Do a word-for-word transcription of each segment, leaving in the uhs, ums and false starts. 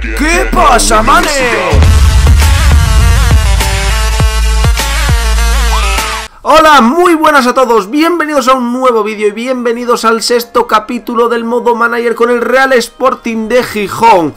¿Qué pasa, manes? Hola, muy buenas a todos, bienvenidos a un nuevo vídeo y bienvenidos al sexto capítulo del modo manager con el Real Sporting de Gijón.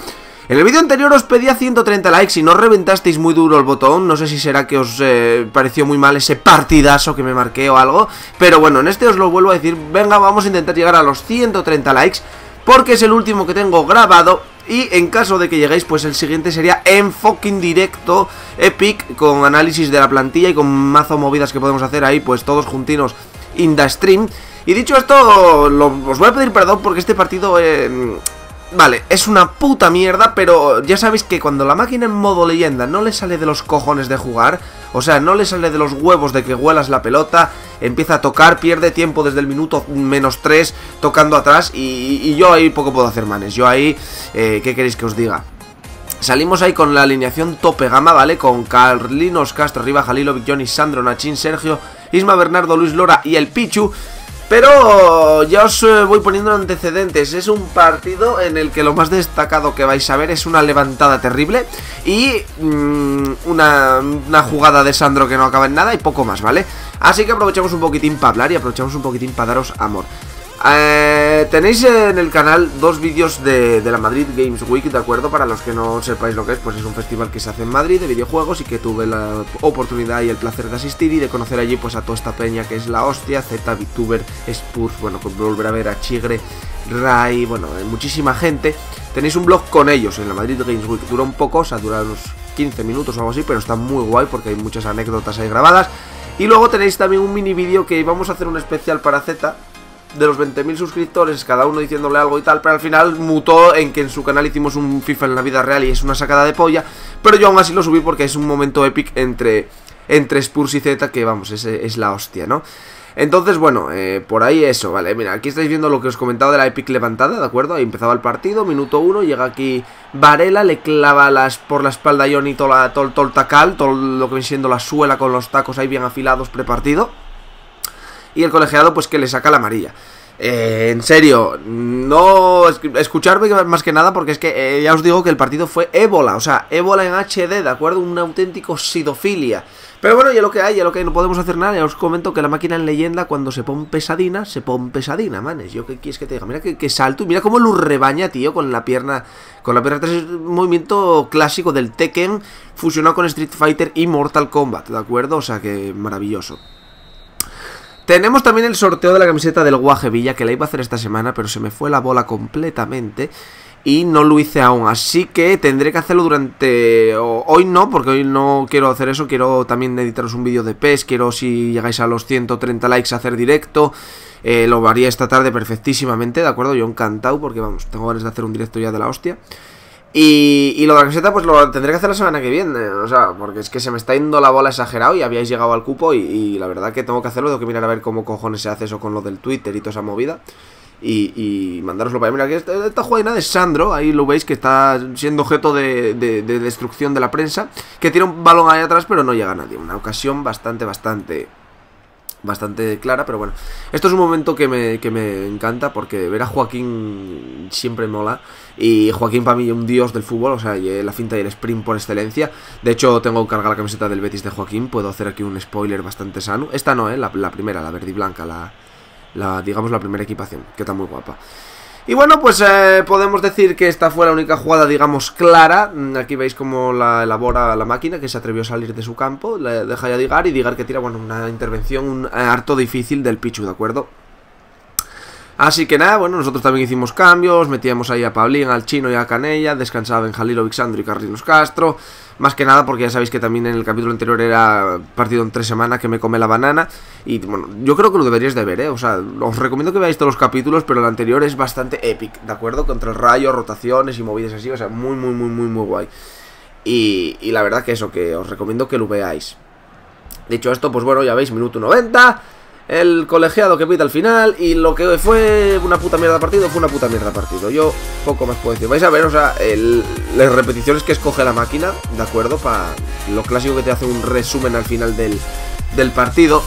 En el vídeo anterior os pedía ciento treinta likes y no reventasteis muy duro el botón. No sé si será que os eh, pareció muy mal ese partidazo que me marqué o algo. Pero bueno, en este os lo vuelvo a decir. Venga, vamos a intentar llegar a los ciento treinta likes, porque es el último que tengo grabado. Y en caso de que lleguéis, pues el siguiente sería en fucking directo, epic, con análisis de la plantilla y con mazo movidas que podemos hacer ahí, pues todos juntinos in the stream. Y dicho esto, lo, os voy a pedir perdón porque este partido... Eh, Vale, es una puta mierda, pero ya sabéis que cuando la máquina en modo leyenda no le sale de los cojones de jugar, o sea, no le sale de los huevos de que huelas la pelota, empieza a tocar, pierde tiempo desde el minuto menos tres tocando atrás y, y yo ahí poco puedo hacer, manes. Yo ahí, eh, ¿qué queréis que os diga? Salimos ahí con la alineación tope gama, ¿vale? Con Carlinos, Castro, Riva, Jalilovic, Johnny, Sandro, Nachín, Sergio, Isma, Bernardo, Luis Lora y el Pichu. Pero ya os voy poniendo antecedentes, es un partido en el que lo más destacado que vais a ver es una levantada terrible y mmm, una, una jugada de Sandro que no acaba en nada y poco más, ¿vale? Así que aprovechamos un poquitín para hablar y aprovechamos un poquitín para daros amor. Eh, tenéis en el canal dos vídeos de, de la Madrid Games Week, ¿de acuerdo? Para los que no sepáis lo que es, pues es un festival que se hace en Madrid de videojuegos y que tuve la oportunidad y el placer de asistir y de conocer allí pues a toda esta peña que es la hostia, Z, VTuber, Spurs, bueno, volver a ver a Chigre, Rai, bueno, muchísima gente. Tenéis un blog con ellos en la Madrid Games Week, dura un poco, o sea, dura unos quince minutos o algo así, pero está muy guay porque hay muchas anécdotas ahí grabadas. Y luego tenéis también un mini vídeo que vamos a hacer un especial para Z, de los veinte mil suscriptores, cada uno diciéndole algo y tal, pero al final mutó en que en su canal hicimos un FIFA en la vida real y es una sacada de polla, pero yo aún así lo subí porque es un momento épico entre, entre Spurs y Z, que vamos, es, es la hostia, ¿no? Entonces, bueno, eh, por ahí eso, vale, mira, aquí estáis viendo lo que os comentaba de la epic levantada, ¿de acuerdo? Ahí empezaba el partido, minuto uno, llega aquí Varela, le clava las, por la espalda a Johnny todo el tacal, todo lo que viene siendo la suela con los tacos ahí bien afilados prepartido. Y el colegiado pues que le saca la amarilla. Eh, en serio, no escucharme más que nada porque es que eh, ya os digo que el partido fue ébola. O sea, ébola en H D, ¿de acuerdo? Un auténtico sidofilia. Pero bueno, ya lo que hay, ya lo que hay, no podemos hacer nada. Ya os comento que la máquina en leyenda cuando se pone pesadina, se pone pesadina, manes. Yo qué quieres que te diga, mira que, que salto y mira cómo lo rebaña, tío, con la pierna. Con la pierna tres, movimiento clásico del Tekken fusionado con Street Fighter y Mortal Kombat, ¿de acuerdo? O sea que maravilloso. Tenemos también el sorteo de la camiseta del Guaje Villa, que la iba a hacer esta semana, pero se me fue la bola completamente y no lo hice aún, así que tendré que hacerlo durante... O, hoy no, porque hoy no quiero hacer eso, quiero también editaros un vídeo de P E S, quiero si llegáis a los ciento treinta likes hacer directo, eh, lo haría esta tarde perfectísimamente, ¿de acuerdo? Yo encantado, porque vamos, tengo ganas de hacer un directo ya de la hostia. Y, y lo de la camiseta pues lo tendré que hacer la semana que viene, o sea, porque es que se me está yendo la bola exagerado y habíais llegado al cupo y, y la verdad que tengo que hacerlo, tengo que mirar a ver cómo cojones se hace eso con lo del Twitter y toda esa movida y, y mandaroslo para ahí. Mira que esta, esta jugada de Sandro, ahí lo veis que está siendo objeto de, de, de destrucción de la prensa, que tiene un balón ahí atrás pero no llega a nadie, una ocasión bastante, bastante... bastante clara, pero bueno, esto es un momento que me, que me encanta porque ver a Joaquín siempre mola y Joaquín para mí es un dios del fútbol, o sea, la finta y el sprint por excelencia. De hecho tengo cargada la camiseta del Betis de Joaquín, puedo hacer aquí un spoiler bastante sano, esta no, eh, la, la primera, la verde y blanca, la, la, digamos la primera equipación, que está muy guapa. Y bueno, pues eh, podemos decir que esta fue la única jugada, digamos, clara. Aquí veis cómo la elabora la máquina, que se atrevió a salir de su campo. La deja ya Digar y Digar que tira, bueno, una intervención un, harto difícil del Pichu, ¿de acuerdo? Así que nada, bueno, nosotros también hicimos cambios. Metíamos ahí a Pablín, al Chino y a Canella. Descansaba en Jalilovic, Sandro y Carlinos Castro. Más que nada porque ya sabéis que también en el capítulo anterior era partido en tres semanas que me come la banana. Y bueno, yo creo que lo deberíais de ver, ¿eh? O sea, os recomiendo que veáis todos los capítulos, pero el anterior es bastante épico, ¿de acuerdo? Contra el Rayo, rotaciones y movidas así, o sea, muy, muy, muy, muy, muy guay. Y, y la verdad que eso, que os recomiendo que lo veáis. Dicho esto, pues bueno, ya veis, minuto noventa... El colegiado que pita al final y lo que fue una puta mierda partido, fue una puta mierda partido. Yo poco más puedo decir. Vais a ver, o sea, el, las repeticiones que escoge la máquina, ¿de acuerdo? Para lo clásico que te hace un resumen al final del, del partido.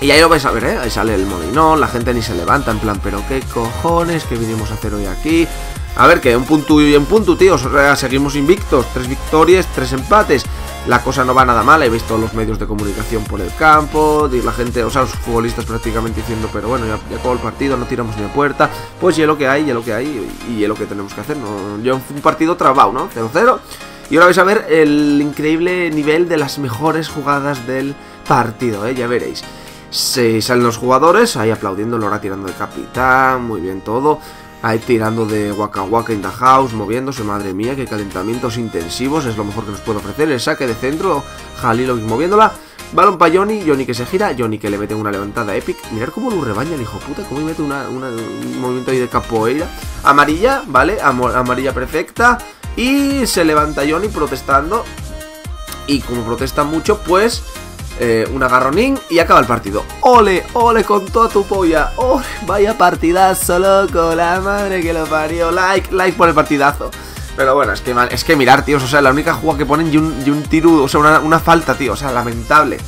Y ahí lo vais a ver, ¿eh? Ahí sale el Molinón, la gente ni se levanta, en plan, pero qué cojones que vinimos a hacer hoy aquí. A ver, que un punto y un punto, tío. Seguimos invictos. Tres victorias, tres empates. La cosa no va nada mal. He visto los medios de comunicación por el campo. La gente, o sea, los futbolistas prácticamente diciendo, pero bueno, ya, ya acabó el partido, no tiramos ni a puerta. Pues ya lo que hay, ya lo que hay. Y ya lo que tenemos que hacer. No, yo un partido trabado, ¿no? cero cero. Y ahora vais a ver el increíble nivel de las mejores jugadas del partido, ¿eh? Ya veréis. Se salen los jugadores, ahí aplaudiendo, Lora tirando de capitán, muy bien todo. Ahí tirando de Waka Waka in the house, moviéndose, madre mía, que calentamientos intensivos, es lo mejor que nos puede ofrecer. El saque de centro, Halilovic moviéndola, balón para Johnny, Johnny que se gira, Johnny que le mete una levantada epic. Mirad cómo lo rebaña el hijo puta, cómo le mete una, una, un movimiento ahí de capoeira. Amarilla, vale, amarilla perfecta, y se levanta Johnny protestando, y como protesta mucho, pues... Eh, un agarronín y acaba el partido. Ole, ole con toda tu polla. Ole, vaya partidazo, loco. La madre que lo parió. Like, like por el partidazo. Pero bueno, es que, es que mirar, tíos, o sea, la única jugada que ponen y un, y un tiro, o sea, una, una falta, tío, o sea, lamentable.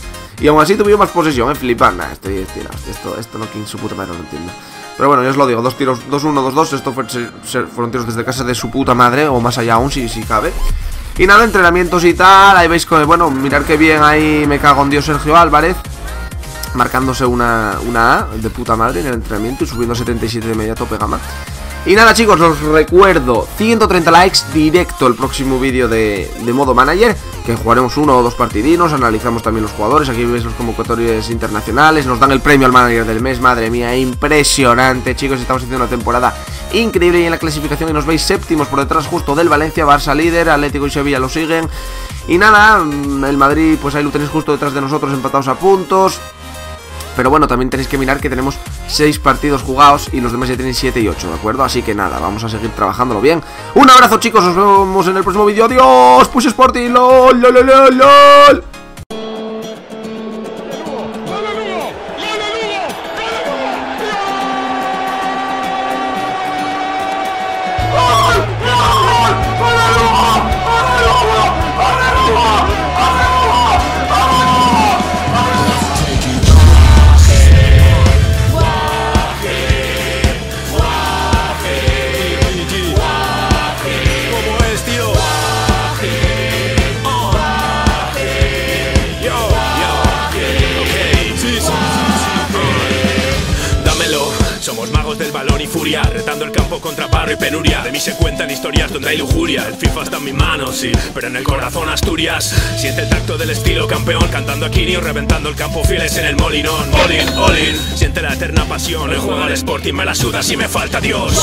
Y aún así tuvimos más posesión, eh, flipar. Nah, estoy estirado, esto, esto no, quien su puta madre no lo entiende. Pero bueno, yo os lo digo, dos tiros, dos uno, dos dos. Esto fue, se, se, fueron tiros desde casa de su puta madre, o más allá aún, si, si cabe. Y nada, entrenamientos y tal, ahí veis que, bueno, mirar que bien ahí, me cago en Dios, Sergio Álvarez, marcándose una, una A de puta madre en el entrenamiento y subiendo setenta y siete de media tope gama. Y nada, chicos, os recuerdo, ciento treinta likes directo el próximo vídeo de, de modo manager, que jugaremos uno o dos partidinos, analizamos también los jugadores, aquí veis los convocatorios internacionales, nos dan el premio al manager del mes, madre mía, impresionante, chicos, estamos haciendo una temporada increíble y en la clasificación y nos veis séptimos por detrás justo del Valencia, Barça líder, Atlético y Sevilla lo siguen. Y nada, el Madrid pues ahí lo tenéis justo detrás de nosotros empatados a puntos. Pero bueno, también tenéis que mirar que tenemos seis partidos jugados y los demás ya tienen siete y ocho, ¿de acuerdo? Así que nada, vamos a seguir trabajándolo bien. Un abrazo, chicos, os vemos en el próximo vídeo. Adiós, Push Sporting, lol, lol, lol, lol. Retando el campo contra barro y penuria. De mí se cuentan historias donde hay lujuria. El FIFA está en mis manos, sí, pero en el corazón Asturias. Siente el tacto del estilo campeón, cantando a Kirio, reventando el campo fieles en el Molinón. All in, all in. Siente la eterna pasión, el juego al Sporting me la suda si me falta Dios.